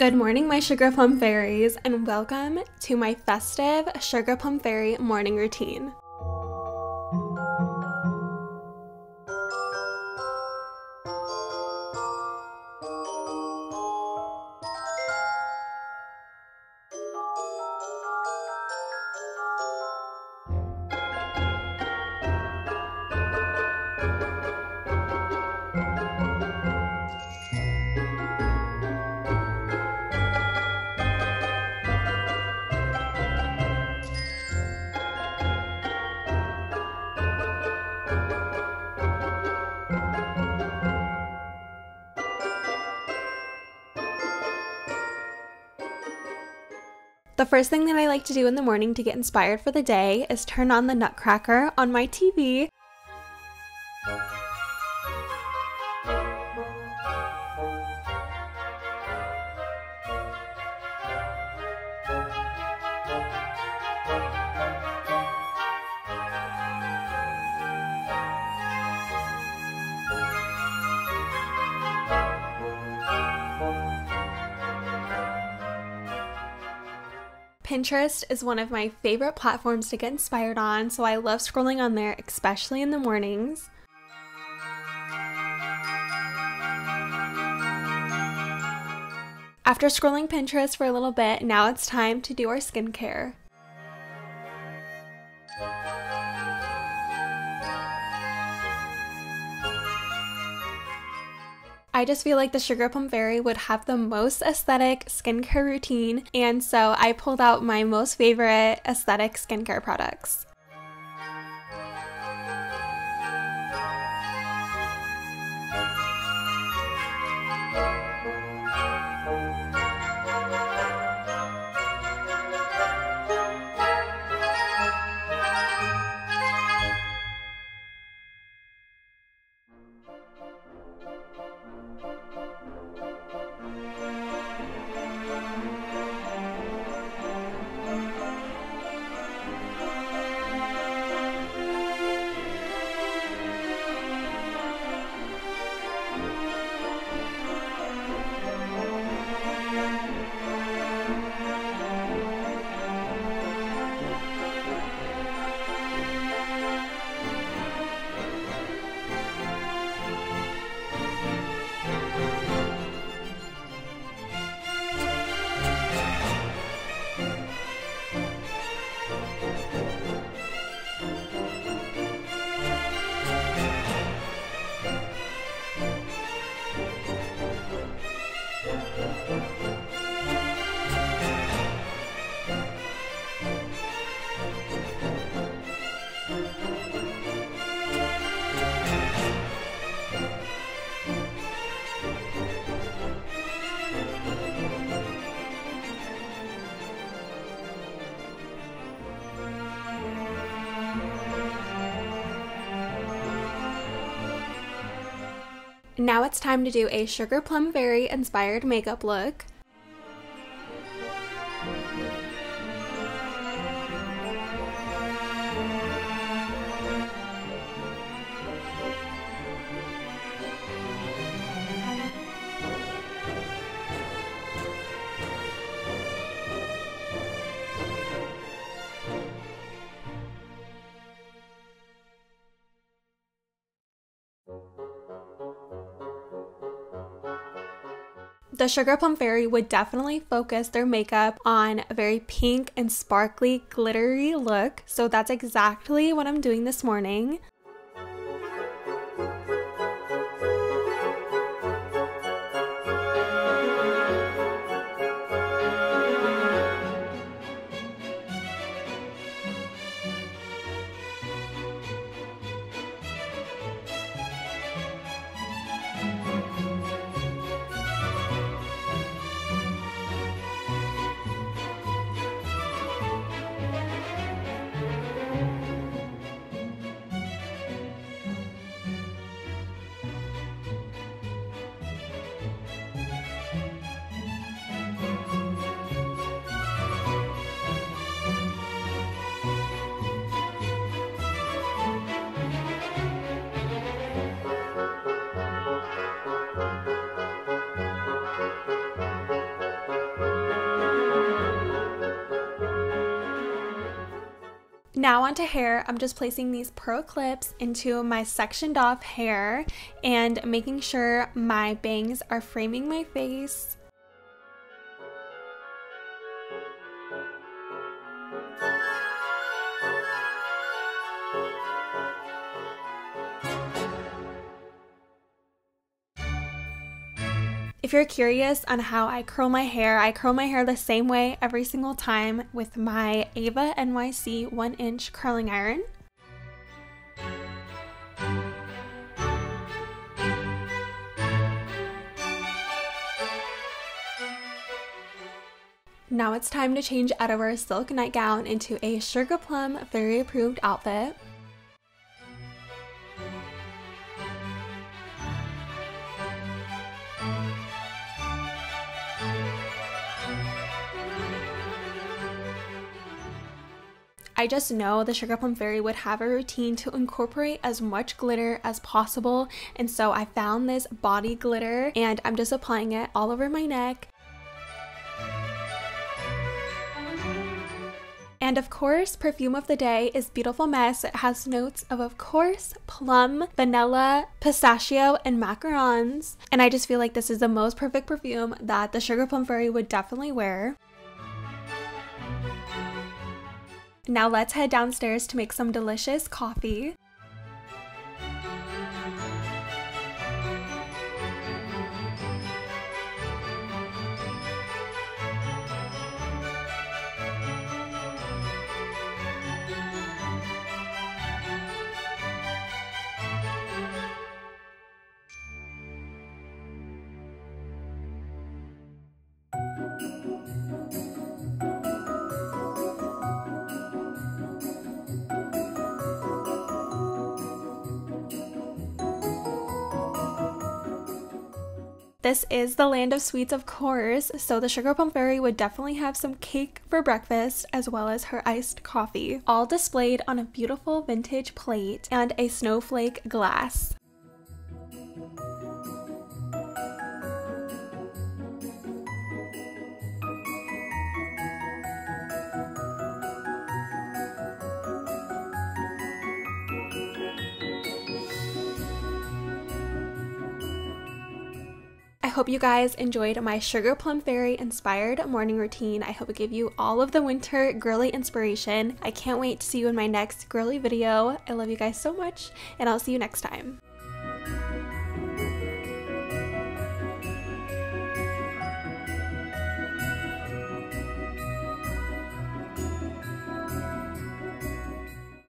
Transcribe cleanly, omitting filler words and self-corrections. Good morning, my Sugar Plum Fairies, and welcome to my festive Sugar Plum Fairy morning routine. The first thing that I like to do in the morning to get inspired for the day is turn on the Nutcracker on my TV. Pinterest is one of my favorite platforms to get inspired on, so I love scrolling on there, especially in the mornings. After scrolling Pinterest for a little bit, now it's time to do our skincare. I just feel like the Sugar Plum Fairy would have the most aesthetic skincare routine, and so I pulled out my most favorite aesthetic skincare products. Now it's time to do a Sugar Plum Fairy inspired makeup look. The Sugar Plum Fairy would definitely focus their makeup on a very pink and sparkly, glittery look, so that's exactly what I'm doing this morning. Now onto hair. I'm just placing these pearl clips into my sectioned off hair and making sure my bangs are framing my face. If you're curious on how I curl my hair the same way every single time with my Ava NYC 1-inch curling iron. Now it's time to change out of our silk nightgown into a Sugar Plum Fairy approved outfit. I just know the Sugar Plum Fairy would have a routine to incorporate as much glitter as possible, and so I found this body glitter and I'm just applying it all over my neck. And of course, perfume of the day is Beautiful Mess. It has notes of course, plum, vanilla, pistachio, and macarons. And I just feel like this is the most perfect perfume that the Sugar Plum Fairy would definitely wear. Now let's head downstairs to make some delicious coffee. This is the land of sweets, of course, so the Sugar Plum Fairy would definitely have some cake for breakfast as well as her iced coffee, all displayed on a beautiful vintage plate and a snowflake glass. I hope you guys enjoyed my Sugar Plum Fairy inspired morning routine. I hope it gave you all of the winter girly inspiration. I can't wait to see you in my next girly video. I love you guys so much, and I'll see you next time.